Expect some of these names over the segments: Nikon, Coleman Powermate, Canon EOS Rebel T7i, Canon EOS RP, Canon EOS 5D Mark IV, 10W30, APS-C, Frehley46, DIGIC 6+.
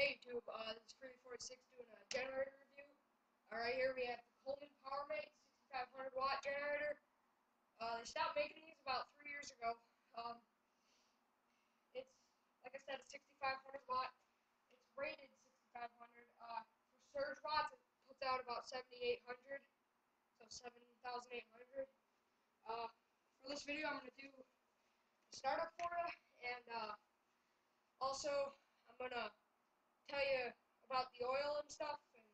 Hey YouTube, this is Frehley46 doing a generator review. Right here we have the Coleman Powermate 6500 watt generator. They stopped making these about 3 years ago. It's, like I said, a 6500 watt. It's rated 6500. For surge watts, it puts out about 7800, so 7800. For this video, I'm going to do the startup for it, and also I'm going to tell you about the oil and stuff and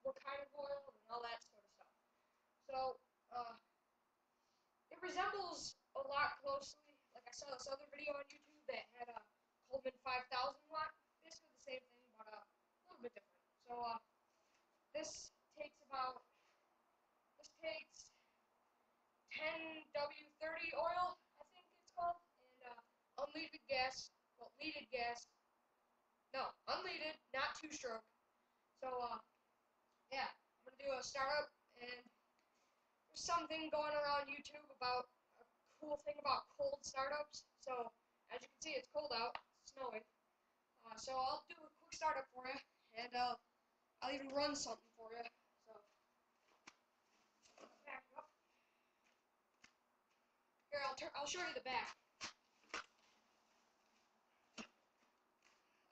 what kind of oil and all that sort of stuff. So it resembles a lot closely. Like I saw this other video on YouTube that had a Coleman 5000 watt, basically the same thing but a little bit different. So this takes 10W30 oil, I think it's called, and unleaded gas, well, leaded gas. No, unleaded, not two-stroke. So, yeah, I'm going to do a startup, and there's something going around YouTube about a cool thing about cold startups. So, as you can see, it's cold out, it's snowing. So I'll do a quick startup for you, and I'll even run something for you. So, back up. Here, I'll show you the back.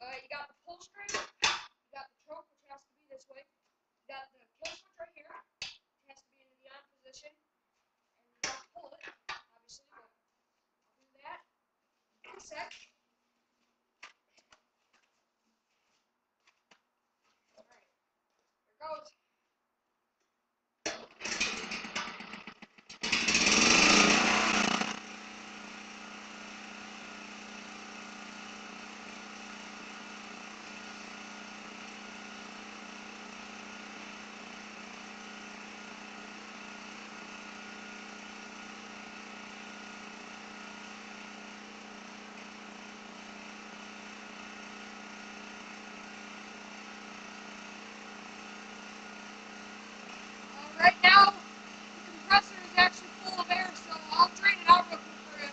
You got the pull string, you got the choke, which has to be this way, you got the kill switch right here, which has to be in the on position, and you got to pull it, obviously, but I'll do that in a sec. Alright, here it goes. Right now, the compressor is actually full of air, so I'll drain it out real quick for you.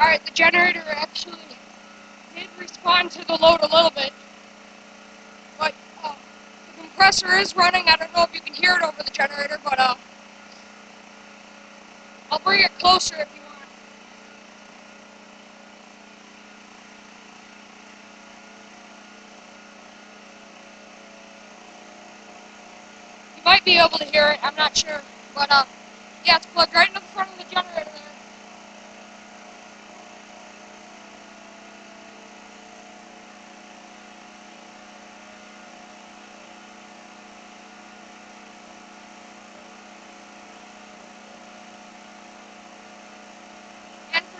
Alright, the generator actually did respond to the load a little bit, but the compressor is running. I don't know if you can hear it over the generator, but I'll bring it closer if you want. You might be able to hear it, I'm not sure, but yeah, it's plugged right into the front of the generator there.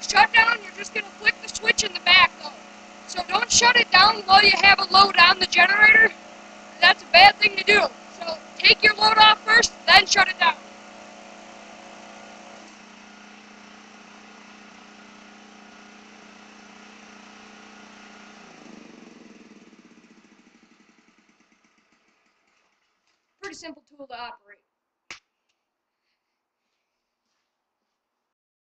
Shutdown, you're just going to flick the switch in the back though. So don't shut it down while you have a load on the generator. That's a bad thing to do. So take your load off first, then shut it down. Pretty simple tool to operate.